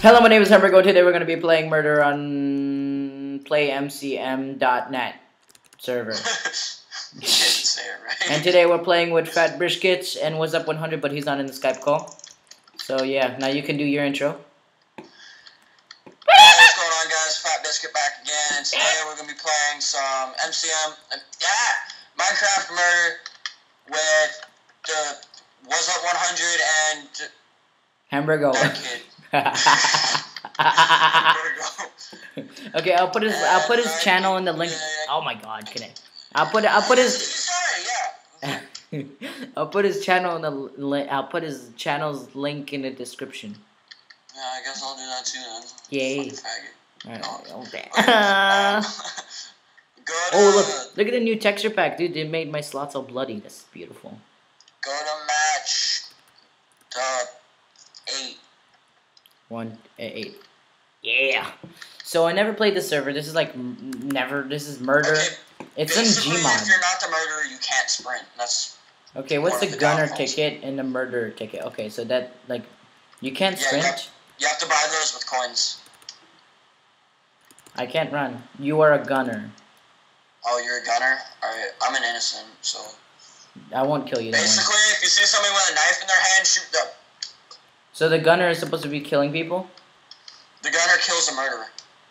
Hello, my name is Hamburgo. Today we're going to be playing murder on playmcm.net server. Say it right. And today we're playing with FatBiscuit and What's Up 100, but he's not in the Skype call. So yeah, now you can do your intro. Hey, what's going on, guys? FatBiscuit back again, and today we're going to be playing some Minecraft murder with the What's Up 100 and Hamburgo. Okay, I'll put his channel in the link. Oh my God, can I? I'll put his channel's link in the description. Yeah, I guess I'll do that too then. Yay! Alright, okay. Oh look at the new texture pack, dude. They made my slots all bloody. That's beautiful. Go to match. 1-8. Yeah. So I never played this server. This is like never. This is murder. Okay. It's in Gmod. If you're not the murderer, you can't sprint. That's okay. What's the gunner ticket and the murderer ticket? Okay, so that like you can't sprint. You have to buy those with coins. I can't run. You are a gunner. Oh, you're a gunner. All right, I'm an innocent, so I won't kill you. Basically, if you see somebody with a knife in their hand, shoot them. So the gunner is supposed to be killing people? The gunner kills a murderer.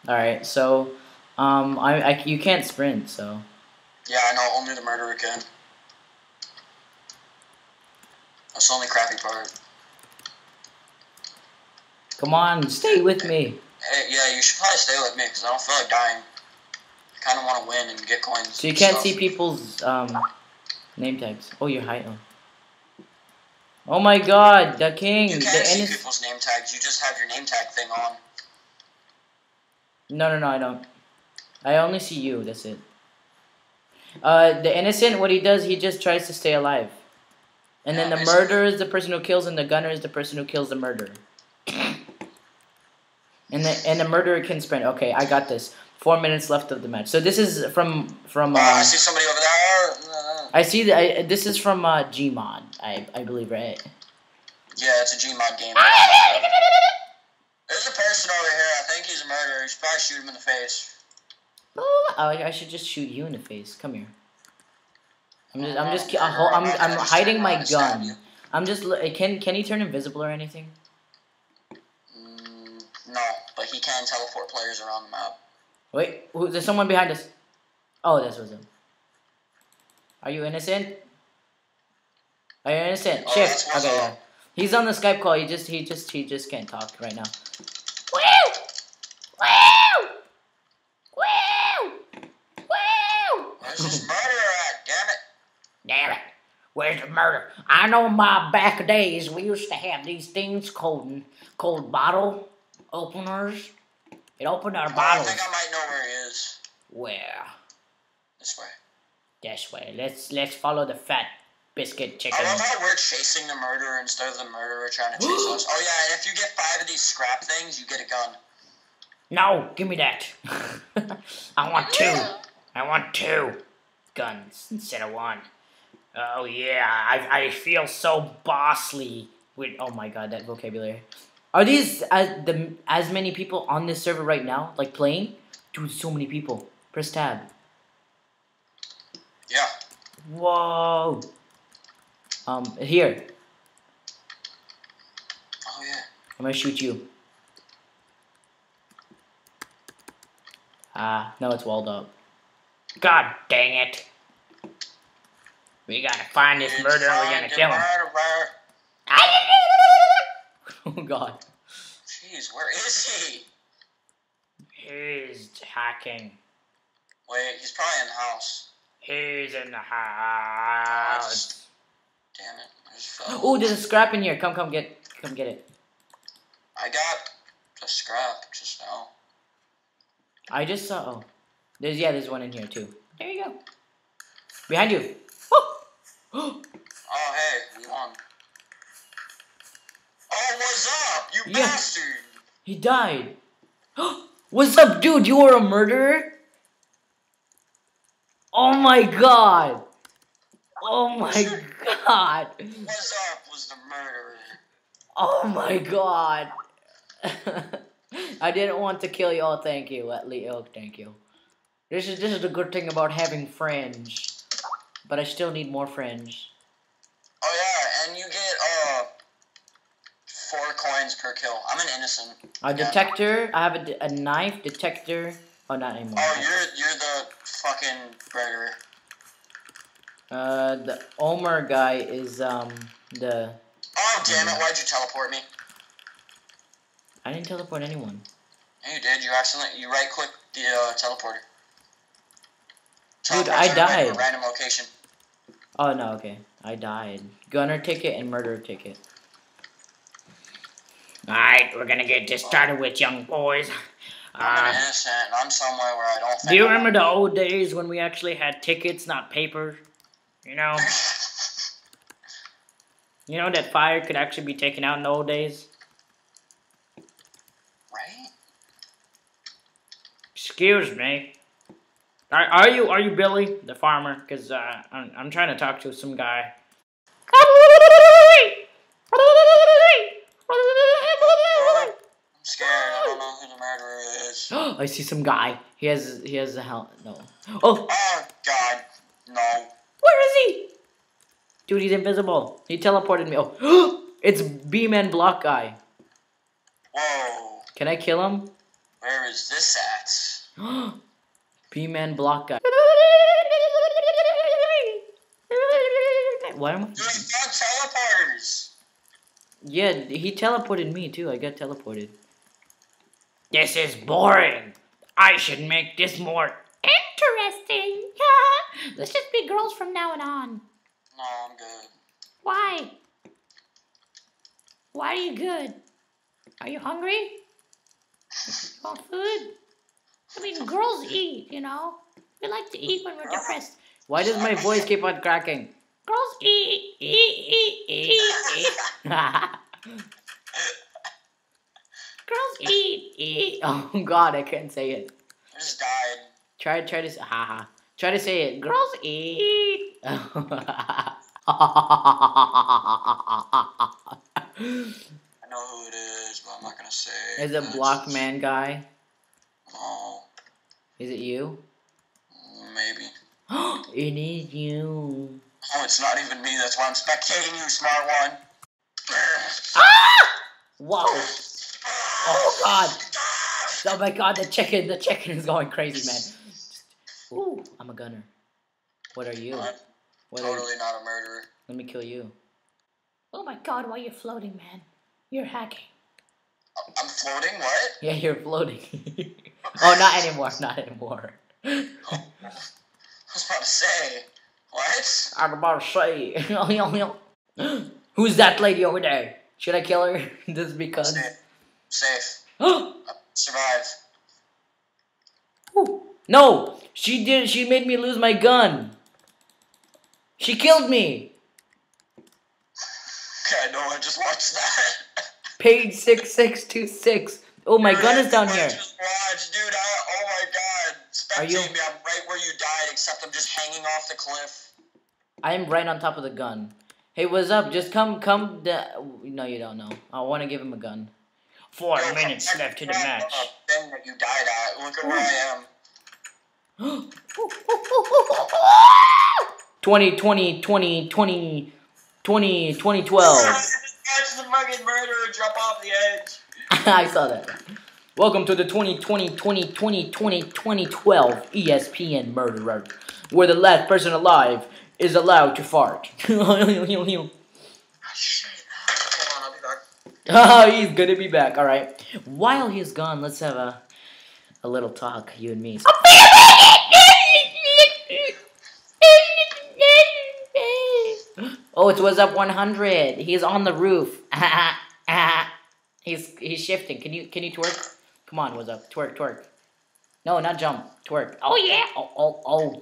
Alright, so, you can't sprint, so. Yeah, I know, only the murderer can. That's the only crappy part. Come on, stay with me. Hey, yeah, you should probably stay with me, because I don't feel like dying. I kind of want to win and get coins. So you can't see people's, name tags. Oh, you're hiding. Oh my God, the king! You can't see people's name tags, you just have your name tag thing on. No, I don't. I only see you, that's it. The innocent, what he does, he just tries to stay alive. And yeah, then the murderer is the person who kills, and the gunner is the person who kills the murderer. and the murderer can sprint. Okay, I got this. 4 minutes left of the match. So this is from I see somebody over there. I see that this is from Gmod, I believe, right? Yeah, it's a Gmod game. There's a person over here. I think he's a murderer. You should probably shoot him in the face. Oh, I should just shoot you in the face. Come here. I'm hiding my gun. I'm just. Can he turn invisible or anything? No, but he can teleport players around the map. Wait, there's someone behind us. Oh, this was him. Are you innocent? Are you innocent? Oh, shift. Okay, yeah. He's on the Skype call. He just can't talk right now. Woo! Woo! Woo! Woo! Where's this murder at? Damn it! Damn it! Where's the murder? I know in my back days we used to have these things called bottle openers. It opened our bottles. I think I might know where he is. Where? This way. This way. Let's follow the FatBiscuit chicken. I love how we're chasing the murderer instead of the murderer trying to chase us. Oh yeah, and if you get 5 of these scrap things, you get a gun. No, give me that. I want 2. I want 2 guns instead of 1. Oh yeah, I feel so bossly. With oh my God, that vocabulary. Are these as many people on this server right now, like playing? Dude, so many people. Press tab. Yeah. Whoa. Here. Oh yeah. I'm gonna shoot you. Ah, no, it's walled up. God dang it. We gotta find this murderer. We're gonna kill him. Oh God. Jeez, where is he? He's hacking. Wait, he's probably in the house. He's in the house. Damn it! Oh, there's a scrap in here. Come get it. I got a scrap just now. I just saw. Oh, there's one in here too. There you go. Behind you. Oh, oh hey, we won. Oh, what's up, you bastard? He died. What's up, dude? You are a murderer. Oh my God! Oh my God! What's up was the murderer. Oh my God! I didn't want to kill y'all. Thank you, Leo. Thank you. This is the good thing about having friends, but I still need more friends. Oh yeah, and you get 4 coins per kill. I'm an innocent. A detector. I have a knife detector. Oh, not anymore. Oh, you're the fucking burger. The Omer guy is the. Oh damn it! Why'd you teleport me? I didn't teleport anyone. Yeah, you did. You accidentally you right click the teleporter. Dude, I died. A random location. Oh no, okay, I died. Gunner ticket and murder ticket. All right, we're gonna get this started with young boys. I'm innocent. I'm somewhere where I don't. Do you remember the old days when we actually had tickets, not paper? You know. You know that fire could actually be taken out in the old days? Right? Excuse me. Are you Billy, the farmer? Because I'm trying to talk to some guy. I'm scared. I don't know who the murderer is. I see some guy. He has a helmet. No. Oh. Oh God. No. Where is he? Dude, he's invisible. He teleported me. Oh, it's B-Man Block Guy. Whoa. Can I kill him? Where is this at? B-Man Block Guy. Why am I? There's no teleporters. Yeah, he teleported me too. I got teleported. This is boring. I should make this more interesting. Let's just be girls from now and on. No, I'm good. Why? Why are you good? Are you hungry? You want food? I mean, girls eat, you know? We like to eat when we're depressed. Why does my voice keep on cracking? Girls eat, eat. Girls eat. Oh, God, I couldn't say it. I just died. Try to say it. Girls eat. I know who it is, but I'm not gonna say. Is it Block Man Guy? No. Is it you? Maybe. It is you. Oh, it's not even me. That's why I'm spectating you, smart one. Ah! Whoa! Oh God! Oh my God! The chicken is going crazy, man. Ooh, I'm a gunner. What are you? What totally are you? Not a murderer. Let me kill you. Oh my God, why you're floating, man. You're hacking. I'm floating? What? Yeah, you're floating. Oh, not anymore. Not anymore. I was about to say. What? I'm about to say. Who's that lady over there? Should I kill her? Just because. Safe. Survive. Ooh. No! She did. She made me lose my gun. She killed me. Okay, no, I just watched that. Page 6626. Oh, my gun is down here. Just watched, dude. Oh my God! Spectate me. I'm right where you died, except I'm just hanging off the cliff. I am right on top of the gun. Hey, what's up? Just come. No, you don't know. I want to give him a gun. 4 minutes left to the match. Thing that you died at. Look at where I am. 2012. That's the fucking murderer. Jump off the edge. I saw that. Welcome to the 2012 ESPN murderer, where the last person alive is allowed to fart. Oh, he's gonna be back. All right. While he's gone, let's have a little talk, you and me. Oh, it's What's Up 100. He's on the roof. He's shifting. Can you twerk? Come on, What's Up? Twerk. No, not jump. Twerk. Oh yeah. Oh.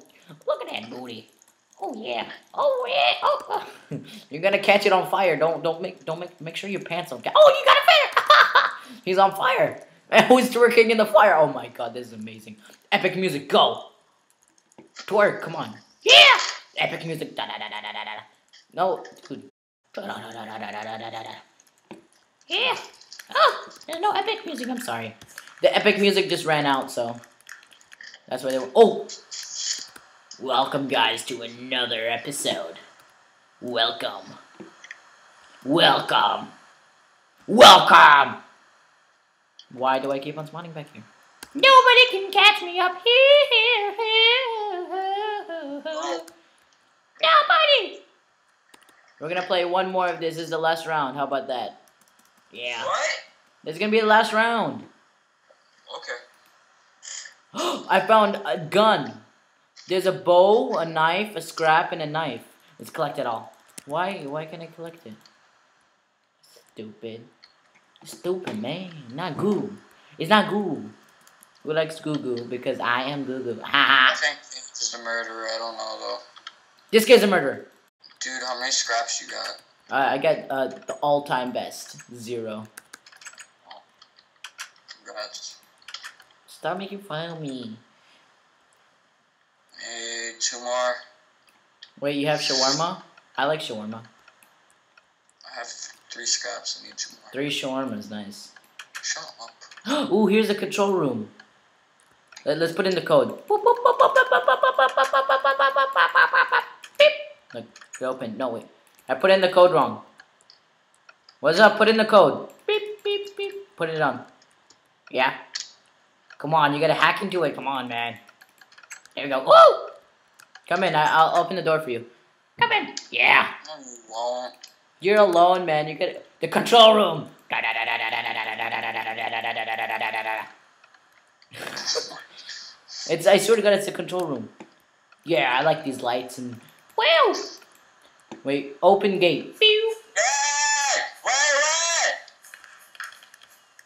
Look at that booty. Oh yeah. You're gonna catch it on fire. Don't make sure your pants don't catch. Oh, you got a fire. He's on fire. Who's twerking in the fire? Oh my God, this is amazing. Epic music, go. Twerk, come on. Yeah. Epic music. Da da da da da da. No, dude. Yeah. Ah! There's no epic music, I'm sorry. The epic music just ran out, so... That's why they were... Oh! Welcome, guys, to another episode. Welcome. Welcome. Welcome! Why do I keep on spawning back here? Nobody can catch me up here. Nobody! We're gonna play one more of this. This is the last round. How about that? Yeah. What? This is gonna be the last round. Okay. I found a gun. There's a bow, a knife, a scrap, and a knife. Let's collect it all. Why can't I collect it? Stupid. Stupid, man. Not goo. It's not goo. We like Skoo-Goo because I am Goo-Goo. I think this is a murderer. I don't know, though. This guy's a murderer. Dude, how many scraps you got? I got the all-time best. 0. Oh. Congrats. Stop making fun of me. Hey, 2 more. Wait, you have shawarma? I like shawarma. I have 3 scraps. I need 2 more. 3 shawarmas, nice. Shut up. Ooh, here's the control room. Let's put in the code. Look, they open. No, wait. I put in the code wrong. What's up? Put in the code. Beep, beep, beep. Put it on. Yeah. Come on, you gotta hack into it. Come on, man. There we go. Woo! Come in. I'll open the door for you. Come in. Yeah. I'm alone. You're alone, man. You gotta the control room. It's. I swear to God, it's the control room. Yeah, I like these lights and. Wow! Wait, open gate. Pew!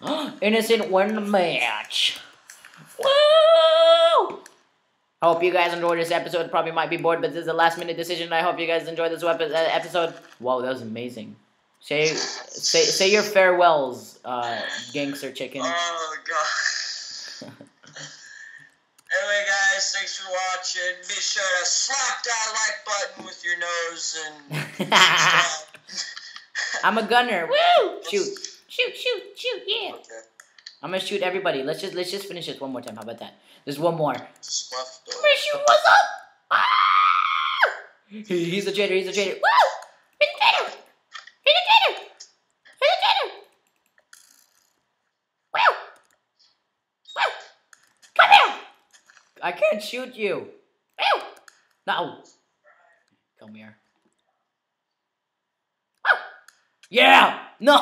Wait! Innocent won the match. Woo! I hope you guys enjoyed this episode. Probably might be bored, but this is a last-minute decision. I hope you guys enjoyed this episode. Whoa, that was amazing. Say your farewells, gangster chicken. Oh God. Anyway, guys, thanks for watching. Be sure to slap that like button with your nose and. I'm a gunner. Woo! Shoot, shoot, shoot, shoot! Yeah. Okay. I'm gonna shoot everybody. Let's just finish this one more time. How about that? There's one more. Just left door. I'm gonna shoot. What's up? Ah! He's a traitor. He's a traitor. Woo! He's a traitor. He's a traitor. He's a traitor. Woo! Woo! Come here. I can't shoot you. Ow! No. Come here. Ow! Yeah. No.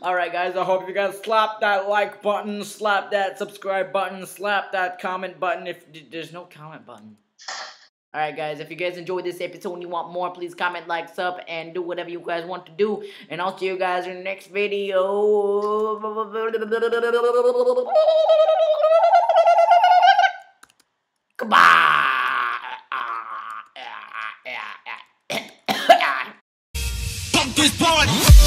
All right, guys. I hope you guys slap that like button, slap that subscribe button, slap that comment button. If there's no comment button. All right, guys. If you guys enjoyed this episode and you want more, please comment, like, sub, and do whatever you guys want to do. And I'll see you guys in the next video. Goodbye. Pump this party.